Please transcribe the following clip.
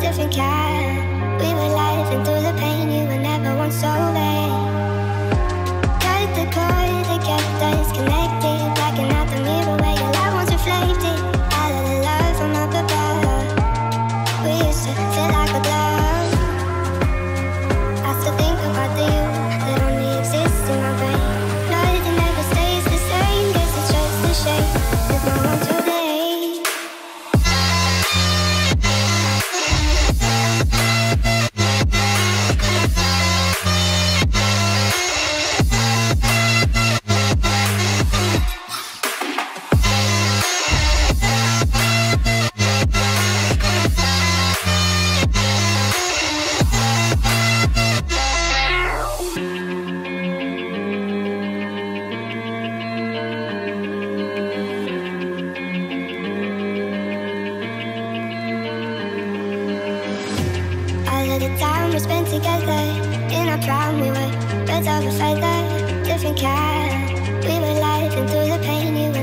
Different kind, we were laughing through the pain.